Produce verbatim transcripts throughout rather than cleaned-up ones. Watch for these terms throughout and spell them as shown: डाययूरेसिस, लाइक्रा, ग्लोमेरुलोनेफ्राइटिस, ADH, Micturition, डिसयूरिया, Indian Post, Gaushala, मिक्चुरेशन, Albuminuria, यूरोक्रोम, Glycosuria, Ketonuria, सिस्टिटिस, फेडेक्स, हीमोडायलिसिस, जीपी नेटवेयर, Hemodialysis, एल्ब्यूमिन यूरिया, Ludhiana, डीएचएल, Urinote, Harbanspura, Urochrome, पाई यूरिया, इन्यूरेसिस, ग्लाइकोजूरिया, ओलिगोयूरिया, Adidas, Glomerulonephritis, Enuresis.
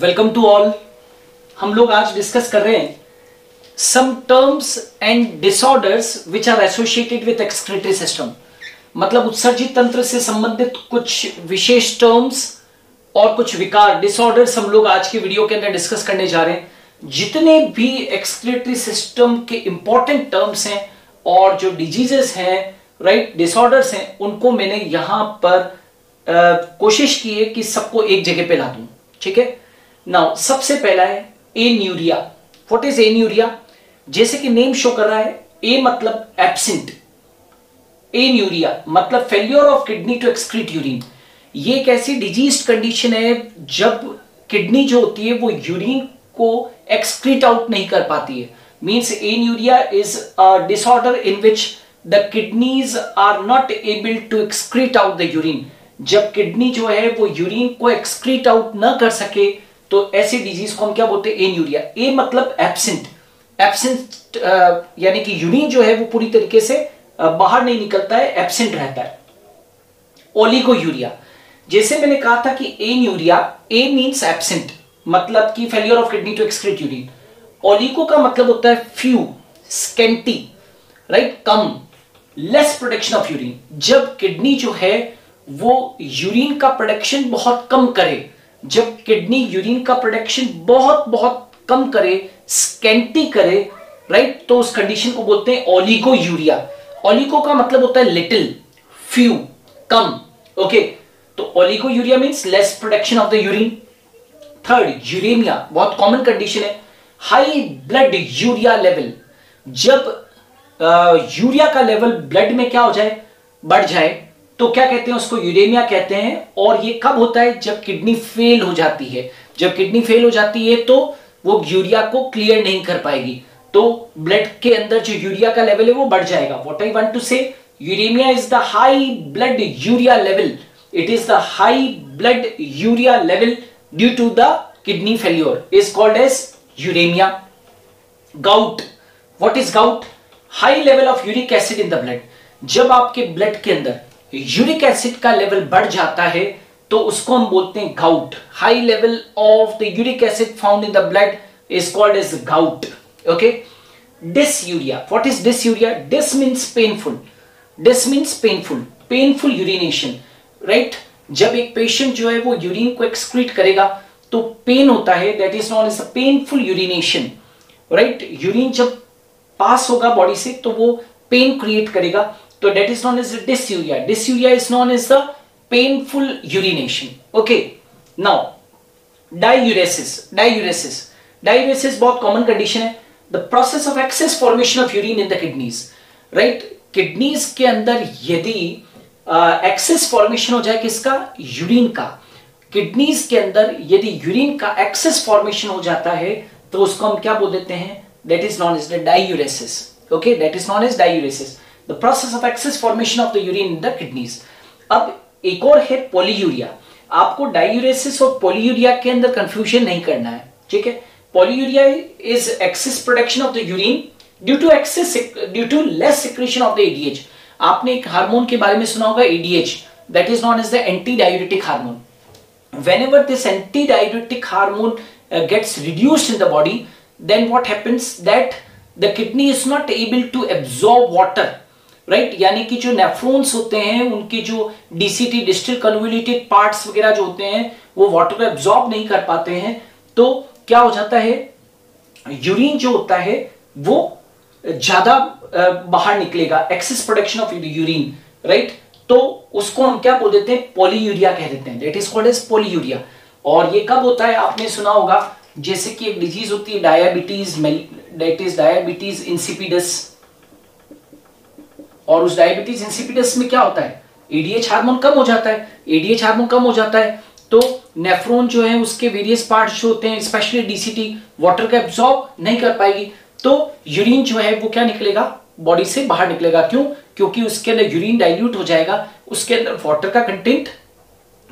Welcome to all. हम लोग आज डिस्कस कर रहे हैं some terms and disorders which are associated with excretory system, मतलब उत्सर्जित तंत्र से संबंधित कुछ विशेष टर्म्स और कुछ विकार डिसऑर्डर्स हम लोग आज की वीडियो के अंदर डिस्कस करने जा रहे हैं। जितने भी एक्सक्रीटरी सिस्टम के इंपॉर्टेंट टर्म्स हैं और जो डिजीजेस हैं, राइट, डिसऑर्डर्स हैं, उनको मैंने यहां पर आ, कोशिश की है कि सबको एक जगह पे ला दूं। ठीक है। नाउ सबसे पहला है एन्यूरिया। What is anuria? जैसे कि नेम शो कर रहा है, ए मतलब एब्सेंट, एन्यूरिया मतलब failure of kidney to excrete urine. ये एक ऐसी डिजीज्ड कंडीशन है जब किडनी जो होती है वो यूरिन को एक्सक्रीट आउट नहीं कर पाती है। Means anuria is a disorder in which the kidneys are not able to excrete out the urine. जब किडनी जो है वो यूरिन को एक्सक्रीट आउट ना कर सके तो ऐसी डिजीज को हम क्या बोलते हैं? एन्यूरिया। ए मतलब एब्सेंट, एब्सेंट यानी कि यूरिन जो है वो पूरी तरीके से बाहर नहीं निकलता है, एब्सेंट रहता है। ओलिगोयूरिया, जैसे मैंने कहा था कि एन्यूरिया, ए मींस एब्सेंट मतलब कि failure of kidney to excrete urine. Oligo का मतलब होता है फ्यू, स्केंटी, राइट, कम, लेस प्रोडक्शन ऑफ यूरिन। जब किडनी जो है वो यूरिन का प्रोडक्शन बहुत कम करे, जब किडनी यूरिन का प्रोडक्शन बहुत बहुत कम करे, स्केंटी करे, राइट, तो उस कंडीशन को बोलते हैं ओलिगो यूरिया। ओलिगो का मतलब होता है लिटिल, फ्यू, कम। ओके, तो oliguria means less production of the urine. Third, uraemia, बहुत कॉमन कंडीशन है, हाई ब्लड यूरिया लेवल। जब आ, यूरिया का लेवल ब्लड में क्या हो जाए, बढ़ जाए, तो क्या कहते हैं? उसको यूरेमिया कहते हैं। और ये कब होता है? जब किडनी फेल हो जाती है। जब किडनी फेल हो जाती है तो वो यूरिया को क्लियर नहीं कर पाएगी, तो ब्लड के अंदर जो यूरिया का लेवल है वो बढ़ जाएगा। What I want to say, uraemia is the high blood urea level, it is the high blood urea level due to the kidney failure is called as uraemia. Gout, what is gout? High level of uric acid in the blood. जब आपके blood के अंदर uric acid का level बढ़ जाता है तो उसको हम बोलते हैं gout. High level of the uric acid found in the blood is called as gout. Okay. डिसयूरिया, what is डिसयूरिया? Dis means painful, dis means painful, painful urination, right. जब एक पेशेंट जो है वो यूरिन को excrete करेगा तो pain होता है, that is known as a painful urination, right. Urine जब पास होगा बॉडी से तो वो पेन क्रिएट करेगा, तो that is known as the dysuria. Dysuria is known as the painful urination. Okay. Now, diuresis. Diuresis. Diuresis बहुत common condition है. The process of excess formation of urine in the kidneys. Right? Kidneys के अंदर यदि excess formation हो जाए किसका? Urine का. Kidneys के अंदर यदि urine का excess formation हो जाता है तो उसको हम क्या बोल देते हैं? That is known as the diuresis. Okay? That is known as diuresis. The process of excess formation of the urine in the kidneys. अब एक और है पॉलीयूरिया। आपको डाययूरेसिस और पॉलीयूरिया के अंदर कंफ्यूजन नहीं करना है, ठीक है। Polyuria is excess production of the urine due to excess due to less secretion of the ADH. आपने एक हार्मोन के बारे में सुना होगा, ADH, that is known as the antidiuretic hormone. Whenever this antidiuretic hormone gets reduced in the body, then what happens that the kidney is not able to absorb water, right right? यानी कि जो nephrons होते हैं उनके जो DCT, distal convoluted parts वगैरह जो होते हैं वो वाटर को एब्जॉर्ब नहीं कर पाते हैं, तो क्या हो जाता है? यूरिन जो होता है वो ज्यादा बाहर निकलेगा, excess production of urine, right. तो उसको हम क्या बोल देते हैं? पॉलीयूरिया कह देते हैं, that is called as polyuria. और ये कब होता है? आपने सुना होगा, जैसे कि एक डिजीज होती है diabetes, that is diabetes insipidus, और उस डायबिटीज इंसिपिडस में क्या होता है? एडीएच हार्मोन कम हो जाता है। एडीएच हार्मोन कम हो जाता है तो नेफ्रॉन जो है उसके वेरियस पार्ट्स जो होते हैं, स्पेशली डीसीटी, वाटर का एब्जॉर्ब नहीं कर पाएगी, तो यूरिन जो है वो क्या निकलेगा? बॉडी से बाहर निकलेगा। क्यों? क्योंकि उसके अंदर यूरिन डाइल्यूट हो जाएगा, उसके अंदर वाटर का कंटेंट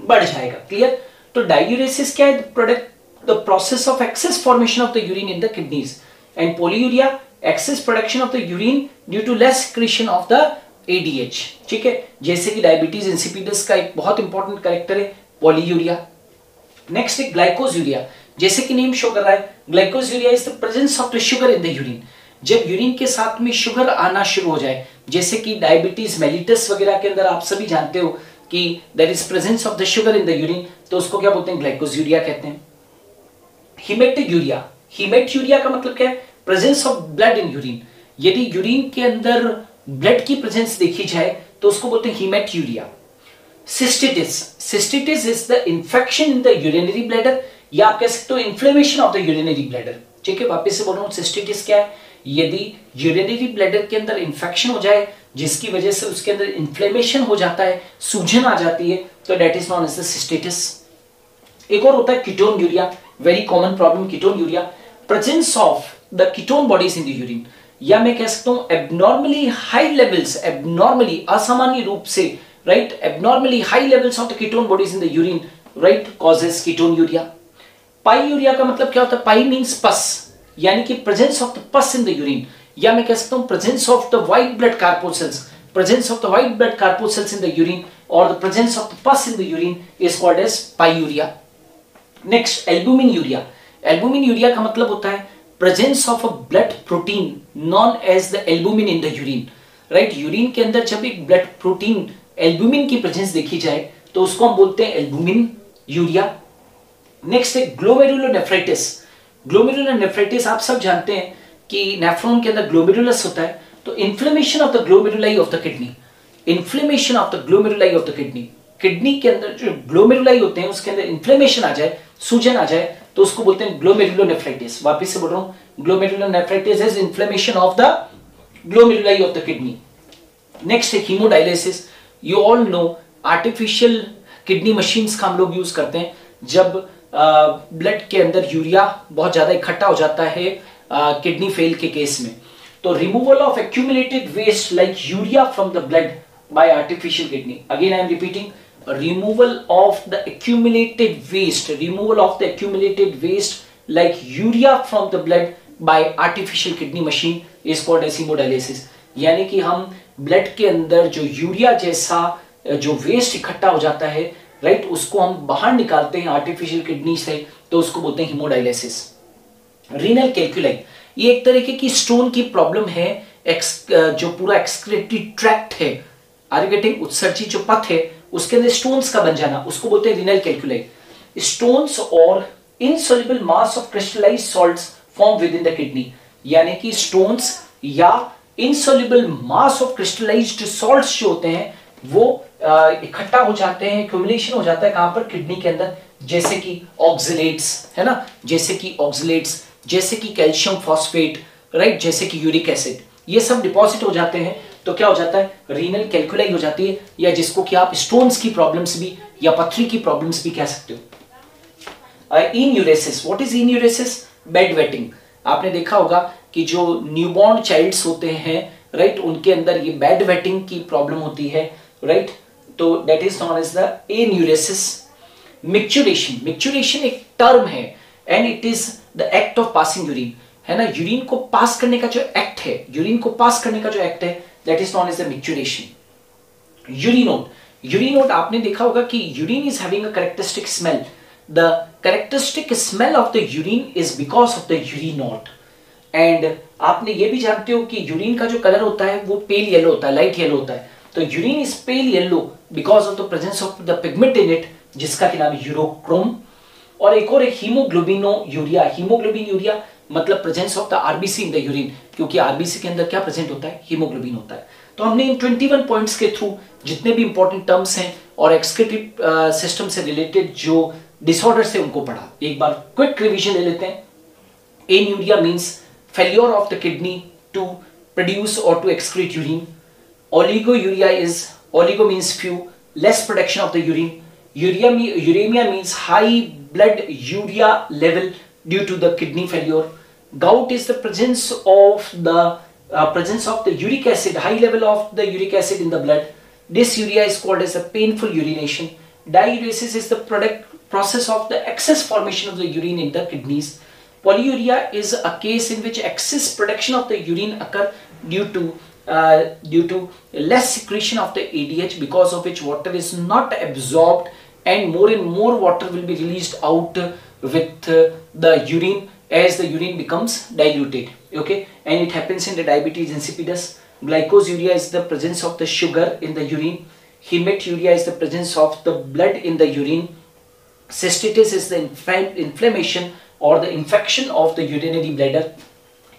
बढ़ जाएगा। क्लियर? तो डाययूरेसिस क्या है? Product the process of excess formation of the urine in the kidneys. And polyuria excess production of the urine due to less secretion of the ADH. ठीक है, जैसे कि डायबिटीज इंसिपिडस का एक बहुत इंपॉर्टेंट कैरेक्टर है पॉलीयूरिया। नेक्स्ट है ग्लाइकोजूरिया। जैसे कि नेम शो कर रहा है ग्लाइकोजूरिया is the presence of the sugar in the urine. जब यूरिन के साथ में शुगर आना शुरू हो जाए, जैसे कि डायबिटीज मेलिटस वगैरह के अंदर आप सभी जानते हो कि there is presence of the sugar in the urine, तो उसको क्या बोलते हैं, ग्लाइकोजूरिया कहते हैं। हीमेटयूरिया, हीमेटयूरिया का मतलब क्या है, presence of blood in urine. यदि यूरिन के अंदर ब्लड की प्रेजेंस देखी जाए तो उसको बोलते हैं haematuria. सिस्टिटिस, सिस्टिटिस is the infection in the urinary bladder, या आप कह सकते हो inflammation of the urinary bladder. ठीक है, वापस से बोल रहा हूं, सिस्टिटिस क्या है, यदि यूरिनरी ब्लैडर के अंदर इन्फेक्शन हो जाए जिसकी वजह से उसके अंदर इन्फ्लेमेशन हो जाता है, सूजन आ जाती है, तो that is known as the सिस्टिटिस। एक और होता है ketonuria, very common problem ketonuria, presence of the ketone bodies in the urine, या मैं कह सकता हूं एबनॉर्मली हाई लेवल्स, एबनॉर्मली असामान्य रूप से, right, abnormally high levels of the ketone bodies in the urine, right, causes ketonuria. पाई यूरिया का मतलब क्या होता है, पाई मींस पस, यानी कि presence of the pus in the urine, या मैं कह सकता हूं presence of the white blood corpuscles, presence of the white blood corpuscles in the urine और the presence of the pus in the urine is called as पाई यूरिया। Next, एल्ब्यूमिन यूरिया। एल्ब्यूमिन यूरिया का मतलब होता है presence of a blood protein known as the albumin in the urine, right. Urine के अंदर जब एक blood protein albumin की presence देखी जाए तो उसको हम बोलते हैं एल्ब्यूमिन यूरिया। नेक्स्ट है ग्लोमेरुलोनेफ्राइटिस। ग्लोमेरुलोनेफ्राइटिस आप सब जानते हैं कि नेफ्रॉन के अंदर ग्लोमेरुलस होता है, तो inflammation of the glomeruli of the kidney, inflammation of the glomeruli of the kidney, kidney के अंदर जो ग्लोमेरुलाई होते हैं उसके अंदर इन्फ्लेमेशन आ जाए, सूजन आ जाए, तो उसको बोलते हैं ग्लोमेरुलोनेफ्राइटिस। वापस से बोल रहा हूं, ग्लोमेरुलोनेफ्राइटिस is inflammation of the glomeruli of the kidney. Next है हीमोडायलिसिस। You all know artificial kidney machines का हम लोग यूज करते हैं जब ब्लड के अंदर यूरिया बहुत ज्यादा इकट्ठा हो जाता है किडनी फेल के केस में, तो removal of accumulated waste like urea from the blood by artificial kidney. Again I am repeating, removal of the accumulated waste, removal of the accumulated waste like urea from the blood by artificial kidney machine is called as hemodialysis। यानी कि हम blood के अंदर जो urea जैसा जो waste इकट्ठा हो जाता है, राइट, उसको हम बाहर निकालते हैं आर्टिफिशियल किडनी से, तो उसको बोलते हैं हीमोडायलिसिस। रीनल कैलकुलाई, ये एक तरीके की स्टोन की प्रॉब्लम है, जो पूरा एक्सक्रेटरी ट्रैक्ट है, आर यू गेटिंग, उत्सर्जित जो पथ है उसके अंदर स्टोन्स का बन जाना, उसको बोलते हैं रीनल कैलकुलाई। स्टोन्स और insoluble mass of crystallised salts form within the kidney, यानी कि स्टोन्स या insoluble mass of crystallised salts जो होते हैं वो इकट्ठा हो जाते हैं, एक्युमुलेशन हो जाता है कहां पर, किडनी के अंदर, जैसे कि ऑक्सलेट्स है ना, जैसे कि ऑक्सलेट्स, जैसे कि कैल्शियम फॉस्फेट, राइट, जैसे कि यूरिक एसिड, ये सब डिपॉजिट हो जाते हैं, तो क्या हो जाता है, रीनल कैलकुलाई हो जाती है, या जिसको कि आप स्टोन्स की प्रॉब्लम्स भी या पथरी की प्रॉब्लम्स भी कह सकते हो। इन्यूरेसिस, what is इन्यूरेसिस, bed wetting. आपने देखा होगा कि जो न्यूबॉर्न चाइल्ड्स होते हैं, राइट, उनके अंदर ये बेड वेटिंग की प्रॉब्लम होती है, राइट, तो that is known as the इन्यूरेसिस। मिक्चुरेशन, मिक्चुरेशन एक टर्म है and it is the act of passing urine, है ना, यूरिन को पास करने का जो एक्ट है, यूरिन को पास करने का जो एक्ट है, that is known as the micturition। Urinote, urinote आपने देखा होगा कि urine is having a characteristic smell। The characteristic smell of the urine is because of the urinote। And आपने ये भी जानते हो कि urine का जो color होता है वो pale yellow होता है, light yellow होता है। तो urine is pale yellow because of the presence of the pigment in it, जिसका कि नाम है यूरोक्रोम। और एक और एक हीमोग्लोबिनोयूरिया, हीमोग्लोबिनयूरिया मतलब presence of the RBC in the urine, क्योंकि आरबीसी के अंदर क्या प्रेजेंट होता है, हीमोग्लोबिन होता है। तो हमने इन इक्कीस पॉइंट्स के थ्रू जितने भी इंपॉर्टेंट टर्म्स हैं और एक्सक्रीटिव सिस्टम से रिलेटेड जो डिसऑर्डर्स हैं उनको पढ़ा। एक बार क्विक रिवीजन ले लेते हैं। Anuria means failure of the kidney to produce और to excrete urine. ओलिगोयूरिया is, oligo means few, less production of the urine. Uraemia means high blood urea level due to the kidney failure. Gout is the presence of the uh, presence of the uric acid, high level of the uric acid in the blood. Dysuria is called as a painful urination. Diuresis is the product process of the excess formation of the urine in the kidneys. Polyuria is a case in which excess production of the urine occur due to uh, due to less secretion of the A D H, because of which water is not absorbed and more and more water will be released out, with the urine as the urine becomes diluted, okay, and it happens in the diabetes insipidus. Glycosuria is the presence of the sugar in the urine. Hematuria is the presence of the blood in the urine. Cystitis is the inf inflammation or the infection of the urinary bladder.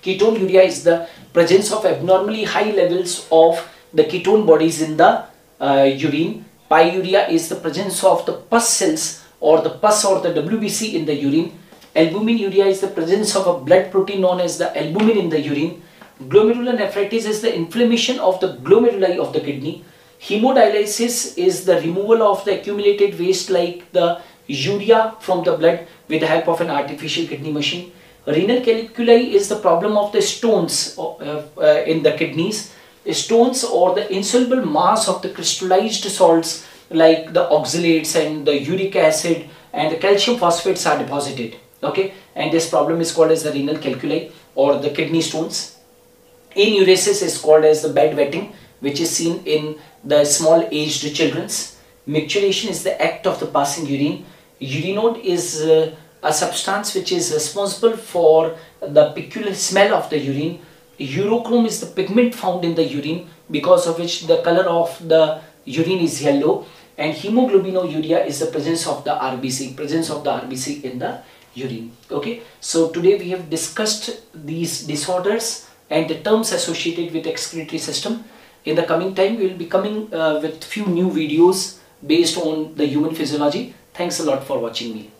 Ketonuria is the presence of abnormally high levels of the ketone bodies in the uh, urine. Pyuria is the presence of the pus cells or the pus or the W B C in the urine. Albuminuria is the presence of a blood protein known as the albumin in the urine. Glomerulonephritis is the inflammation of the glomeruli of the kidney. Hemodialysis is the removal of the accumulated waste like the urea from the blood with the help of an artificial kidney machine. Renal calculi is the problem of the stones in the kidneys. Stones or the insoluble mass of the crystallized salts like the oxalates and the uric acid and the calcium phosphates are deposited. Okay, and this problem is called as the renal calculi or the kidney stones. Enuresis is called as the bed wetting, which is seen in the small aged children's. Micturition is the act of the passing urine. Urinode is uh, a substance which is responsible for the peculiar smell of the urine. Urochrome is the pigment found in the urine, because of which the color of the urine is yellow. And hemoglobinuria is the presence of the R B C, presence of the R B C in the urine. Okay, so today we have discussed these disorders and the terms associated with excretory system. In the coming time, we will be coming uh, with few new videos based on the human physiology. Thanks a lot for watching me.